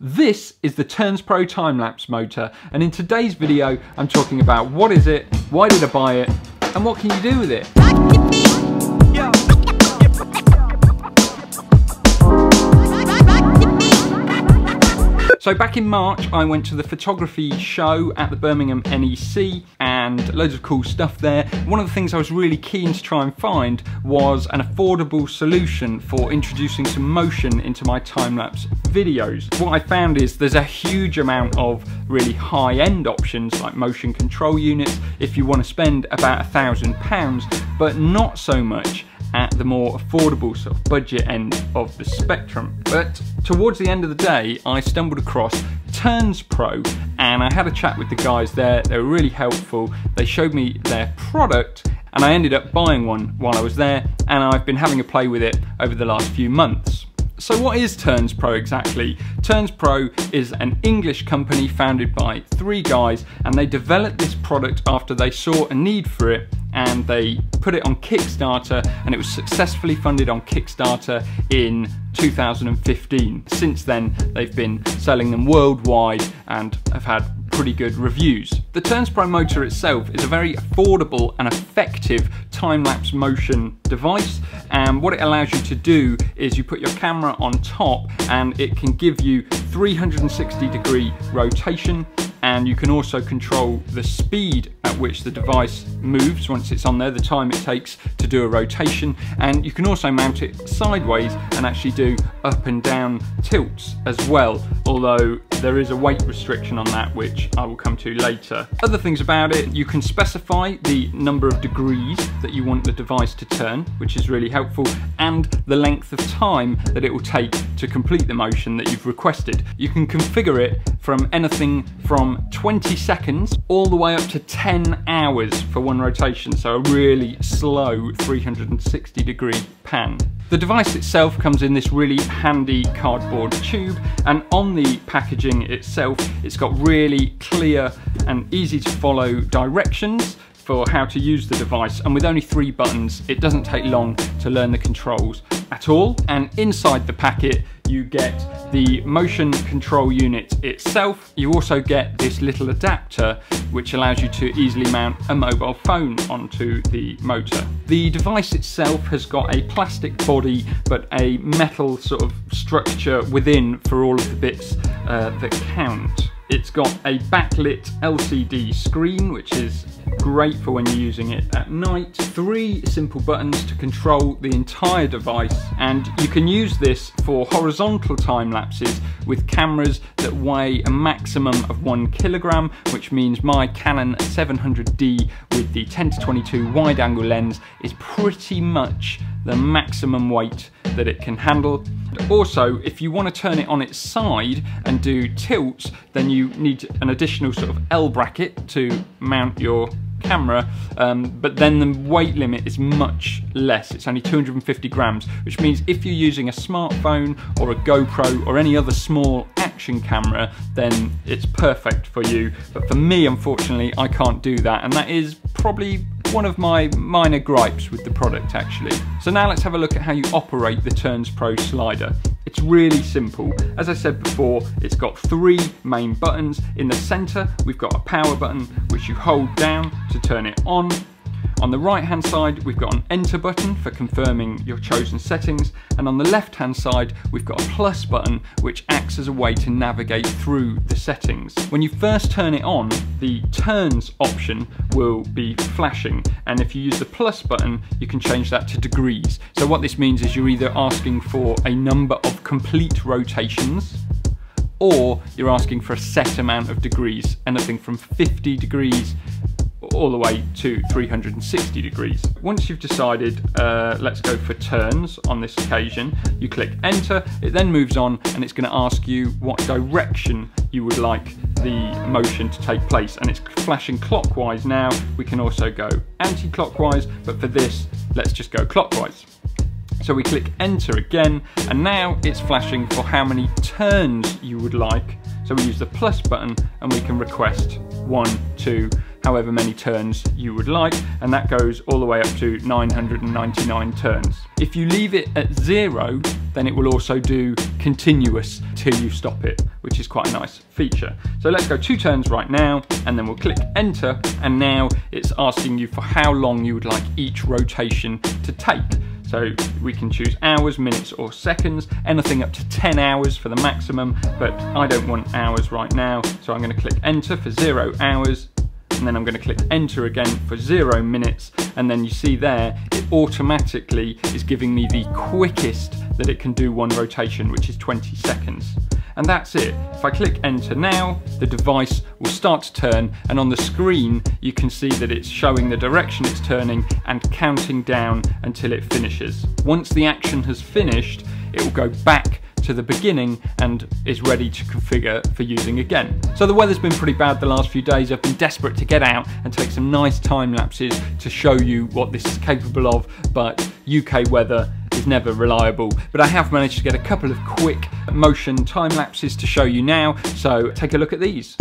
This is the TurnsPro time-lapse motor, and in today's video I'm talking about what is it, why did I buy it, and what can you do with it? So back in March, I went to the photography show at the Birmingham NEC and loads of cool stuff there. One of the things I was really keen to try and find was an affordable solution for introducing some motion into my time-lapse videos. What I found is there's a huge amount of really high-end options like motion control units if you want to spend about £1,000, but not so much at the more affordable sort of budget end of the spectrum. But towards the end of the day, I stumbled across TurnsPro and I had a chat with the guys there. They were really helpful. They showed me their product and I ended up buying one while I was there, and I've been having a play with it over the last few months. So what is TurnsPro exactly? TurnsPro is an English company founded by three guys, and they developed this product after they saw a need for it and they put it on Kickstarter, and it was successfully funded on Kickstarter in 2015. Since then, they've been selling them worldwide and have had pretty good reviews. The TurnsPro motor itself is a very affordable and effective time-lapse motion device, and what it allows you to do is you put your camera on top and it can give you 360-degree rotation, and you can also control the speed at which the device moves once it's on there, the time it takes to do a rotation, and you can also mount it sideways and actually do up and down tilts as well, although there is a weight restriction on that which I will come to later. Other things about it, you can specify the number of degrees that you want the device to turn, which is really helpful, and the length of time that it will take to complete the motion that you've requested. You can configure it from anything from 20 seconds all the way up to 10 hours for one rotation, so a really slow 360-degree pan. The device itself comes in this really handy cardboard tube, and on the packaging itself it's got really clear and easy to follow directions for how to use the device, and with only 3 buttons it doesn't take long to learn the controls at all. And inside the packet you get the motion control unit itself. You also get this little adapter which allows you to easily mount a mobile phone onto the motor. The device itself has got a plastic body but a metal sort of structure within for all of the bits that count. It's got a backlit LCD screen, which is great for when you're using it at night. 3 simple buttons to control the entire device, and you can use this for horizontal time lapses with cameras that weigh a maximum of 1 kilogram, which means my Canon 700D with the 10-22 wide angle lens is pretty much the maximum weight that it can handle. Also, if you want to turn it on its side and do tilts, then you need an additional sort of L bracket to mount your camera, but then the weight limit is much less. It's only 250 grams, which means if you're using a smartphone or a GoPro or any other small action camera, then it's perfect for you. But for me, unfortunately, I can't do that, and that is probably one of my minor gripes with the product actually. So now let's have a look at how you operate the TurnsPro slider. It's really simple. As I said before, it's got 3 main buttons. In the center, we've got a power button which you hold down to turn it on. On the right hand side, we've got an enter button for confirming your chosen settings, and on the left hand side we've got a plus button which acts as a way to navigate through the settings. When you first turn it on, the turns option will be flashing, and if you use the plus button you can change that to degrees. So what this means is you're either asking for a number of complete rotations or you're asking for a set amount of degrees, anything from 50 degrees all the way to 360 degrees. Once you've decided, let's go for turns on this occasion, you click enter, it then moves on and it's going to ask you what direction you would like the motion to take place, and it's flashing clockwise now. We can also go anti-clockwise, but for this, let's just go clockwise. So we click enter again, and now it's flashing for how many turns you would like. So we use the plus button and we can request 1, 2, 3, however many turns you would like, and that goes all the way up to 999 turns. If you leave it at zero, then it will also do continuous till you stop it, which is quite a nice feature. So let's go 2 turns right now, and then we'll click enter, and now it's asking you for how long you would like each rotation to take. So we can choose hours, minutes or seconds, anything up to 10 hours for the maximum, but I don't want hours right now, so I'm going to click enter for 0 hours, and then I'm going to click enter again for 0 minutes, and then you see there it automatically is giving me the quickest that it can do one rotation, which is 20 seconds. And that's it. If I click enter now, the device will start to turn, and on the screen you can see that it's showing the direction it's turning and counting down until it finishes. Once the action has finished, it will go back to the beginning and is ready to configure for using again. So the weather's been pretty bad the last few days. I've been desperate to get out and take some nice time lapses to show you what this is capable of, but UK weather is never reliable, but I have managed to get a couple of quick motion time lapses to show you now, so take a look at these.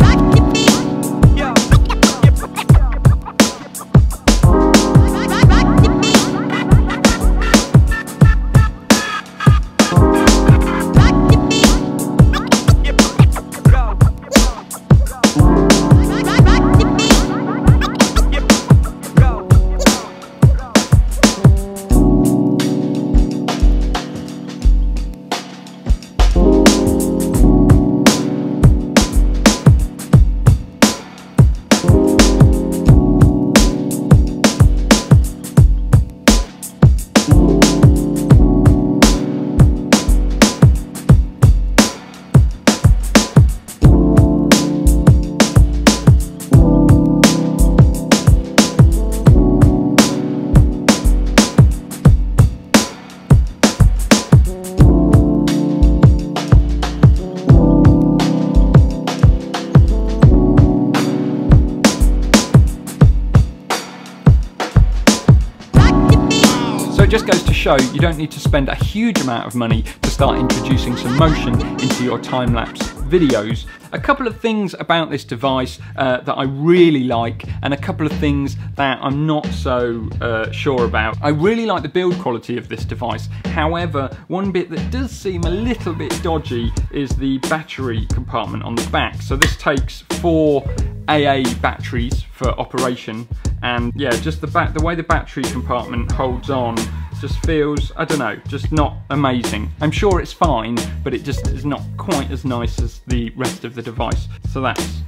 It just goes to show you don't need to spend a huge amount of money to start introducing some motion into your time-lapse videos. A couple of things about this device that I really like, and a couple of things that I'm not so sure about. I really like the build quality of this device. However, one bit that does seem a little bit dodgy is the battery compartment on the back. So this takes 4 AA batteries for operation, and yeah, just the way the battery compartment holds on just feels, I don't know, just not amazing. I'm sure it's fine, but it just is not quite as nice as the rest of the device. So that's,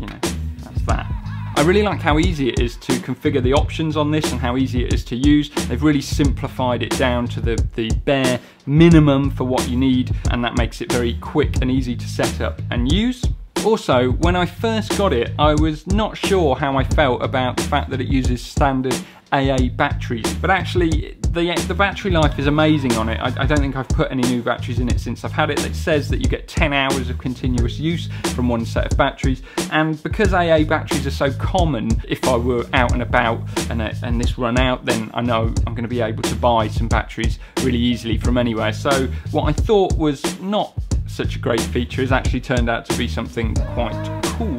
you know, that's that. I really like how easy it is to configure the options on this and how easy it is to use. They've really simplified it down to the bare minimum for what you need, and that makes it very quick and easy to set up and use. Also, when I first got it, I was not sure how I felt about the fact that it uses standard AA batteries, but actually the battery life is amazing on it. I don't think I've put any new batteries in it since I've had it. It says that you get 10 hours of continuous use from one set of batteries, and because AA batteries are so common, if I were out and about and this run out, then I know I'm going to be able to buy some batteries really easily from anywhere. So what I thought was not such a great feature has actually turned out to be something quite cool.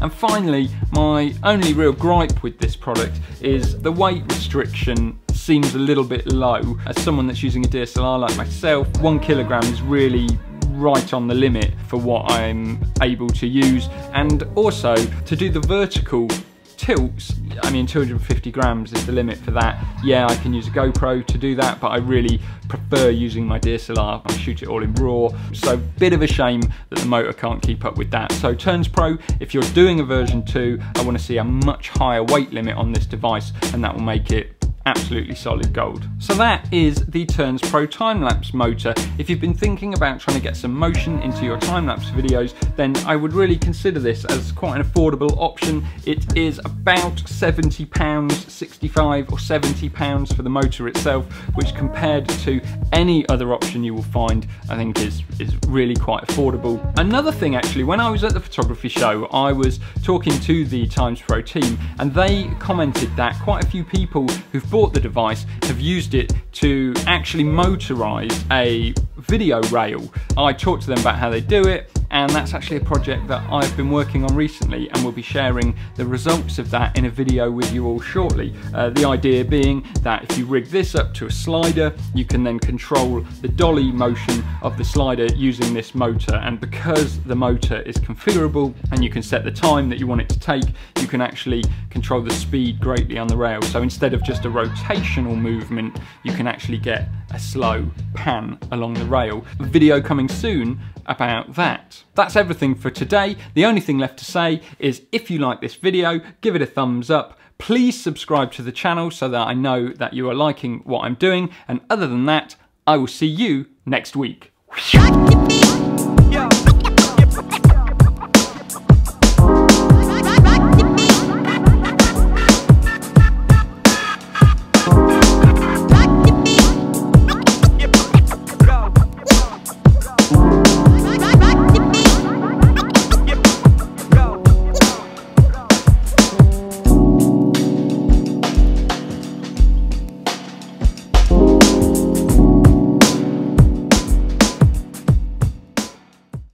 And finally, my only real gripe with this product is the weight restriction seems a little bit low. As someone that's using a DSLR like myself, 1 kilogram is really right on the limit for what I'm able to use. And also, to do the vertical tilts, I mean, 250 grams is the limit for that. Yeah, I can use a GoPro to do that, but I really prefer using my DSLR. I shoot it all in RAW, so bit of a shame that the motor can't keep up with that. So TurnsPro, if you're doing a version 2, I want to see a much higher weight limit on this device, and that will make it absolutely solid gold. So that is the TurnsPro time-lapse motor. If you've been thinking about trying to get some motion into your time-lapse videos, then I would really consider this as quite an affordable option. It is about £70, £65 or £70 for the motor itself, which compared to any other option you will find, I think is really quite affordable. Another thing actually, when I was at the photography show, I was talking to the TurnsPro team, and they commented that quite a few people who've bought the device have used it to actually motorize a video rail. I talked to them about how they do it, and that's actually a project that I've been working on recently, and we'll be sharing the results of that in a video with you all shortly. The idea being that if you rig this up to a slider, you can then control the dolly motion of the slider using this motor, and because the motor is configurable and you can set the time that you want it to take, you can actually control the speed greatly on the rail. So instead of just a rotational movement, you can actually get a slow pan along the rail. Video coming soon about that. That's everything for today. The only thing left to say is if you like this video, give it a thumbs up. Please subscribe to the channel so that I know that you are liking what I'm doing. And other than that, I will see you next week.